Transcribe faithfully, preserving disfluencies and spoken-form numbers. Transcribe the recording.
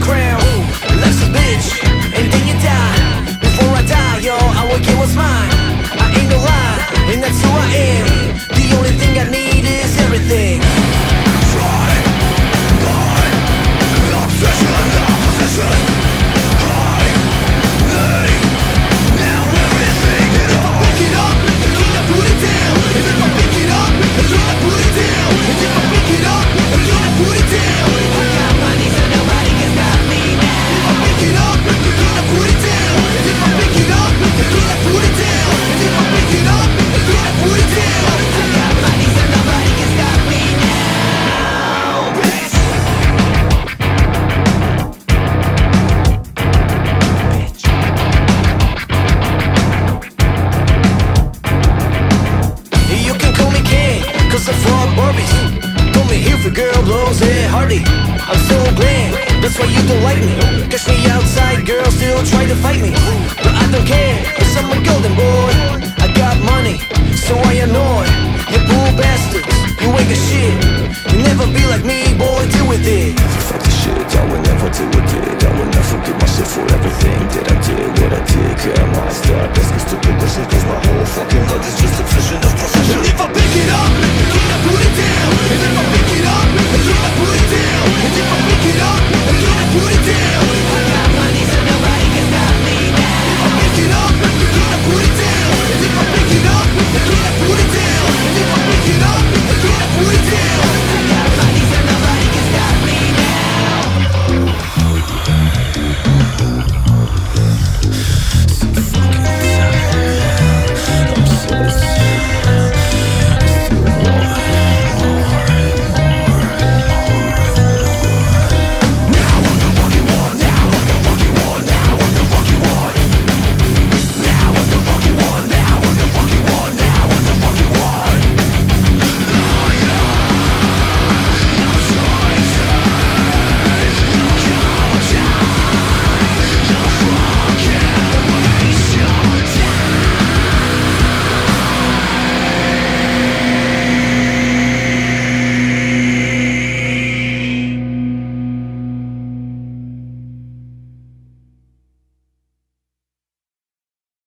the crown. Life's a bitch, and then you die. Before I die, yo, I will get what's mine. I ain't no lie, and that's who I am. The only thing I need is everything. Try, die, obsession, opposition. I, they, now everything. Pick it up, and try to put it down. And if I pick it up, and try to put it down. And if I pick it up, and try to put it down. I got money, so nobody can stop me now. If I pick it up, and try to put it down. And if I pick it up, and try to put it down. And if I pick it up, and try to put it down. I got money, so nobody can stop me now. Bitch, bitch. You can call me king, 'cause I'm from Barbies. Call me here for girl, blows and Hardy. I'm so glad, that's why you don't like me. Catch me outside, girls still try to fight me. But I don't care, 'cause I'm a golden boy. I got money, so I annoy you bull bastards, you ain't got shit. You never be like me, boy, deal with it. Fuck the shit, I will never deal with it. I will never forgive myself for everything.